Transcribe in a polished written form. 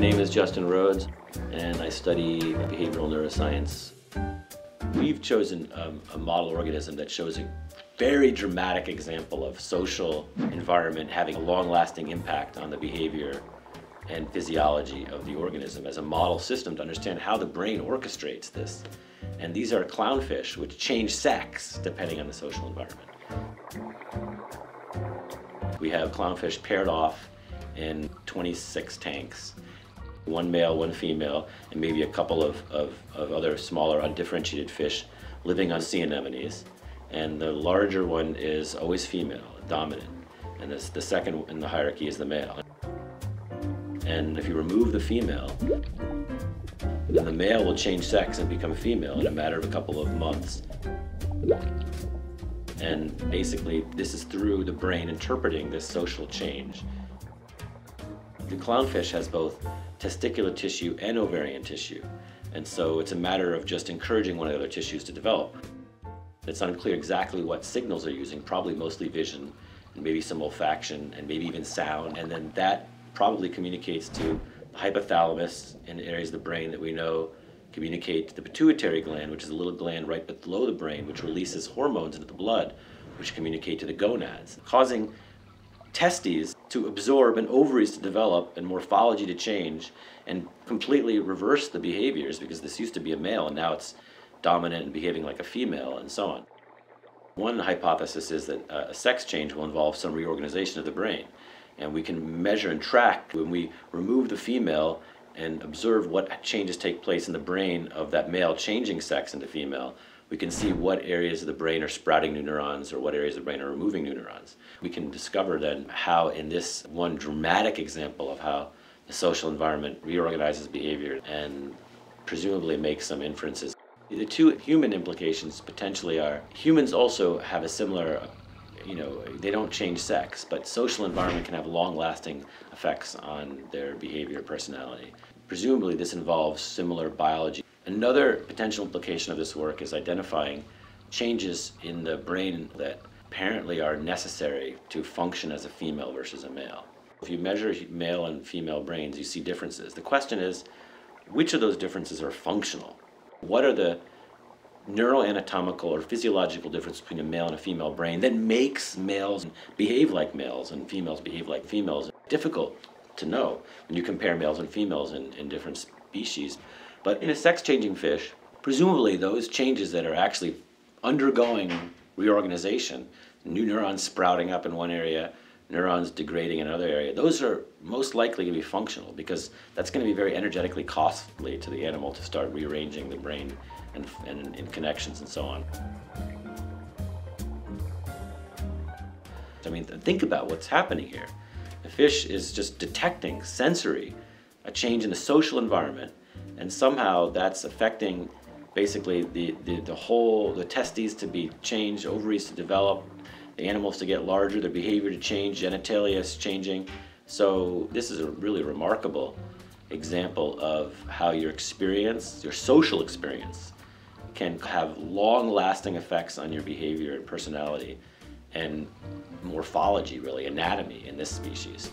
name is Justin Rhodes, and I study behavioral neuroscience. We've chosen a model organism that shows a very dramatic example of social environment having a long-lasting impact on the behavior and physiology of the organism as a model system to understand how the brain orchestrates this. And these are clownfish, which change sex depending on the social environment. We have clownfish paired off in 26 tanks. One male, one female, and maybe a couple of other smaller undifferentiated fish living on sea anemones. And the larger one is always female, dominant. And the second in the hierarchy is the male. And if you remove the female, then the male will change sex and become female in a matter of a couple of months. And basically, this is through the brain interpreting this social change. The clownfish has both testicular tissue and ovarian tissue, and so it's a matter of just encouraging one of the other tissues to develop. It's unclear exactly what signals they're using, probably mostly vision, and maybe some olfaction, and maybe even sound, and then that probably communicates to the hypothalamus and areas of the brain that we know communicate to the pituitary gland, which is a little gland right below the brain, which releases hormones into the blood, which communicate to the gonads, causing testes to absorb and ovaries to develop and morphology to change and completely reverse the behaviors, because this used to be a male and now it's dominant and behaving like a female and so on. One hypothesis is that a sex change will involve some reorganization of the brain, and we can measure and track when we remove the female and observe what changes take place in the brain of that male changing sex into female. We can see what areas of the brain are sprouting new neurons or what areas of the brain are removing new neurons. We can discover then how, in this one dramatic example of how the social environment reorganizes behavior and presumably makes some inferences. The two human implications potentially are humans also have a similar, they don't change sex, but social environment can have long-lasting effects on their behavior, personality. Presumably this involves similar biology. Another potential implication of this work is identifying changes in the brain that apparently are necessary to function as a female versus a male. If you measure male and female brains, you see differences. The question is, which of those differences are functional? What are the neuroanatomical or physiological differences between a male and a female brain that makes males behave like males and females behave like females? Difficult to know when you compare males and females in different species. But in a sex-changing fish, presumably those changes that are actually undergoing reorganization, new neurons sprouting up in one area, neurons degrading in another area, those are most likely to be functional, because that's going to be very energetically costly to the animal to start rearranging the brain and connections and so on. I mean, think about what's happening here. The fish is just detecting sensory a change in the social environment, and somehow that's affecting basically the testes to be changed, ovaries to develop, the animals to get larger, their behavior to change, genitalia is changing. So this is a really remarkable example of how your experience, your social experience, can have long-lasting effects on your behavior and personality and morphology, really, anatomy in this species.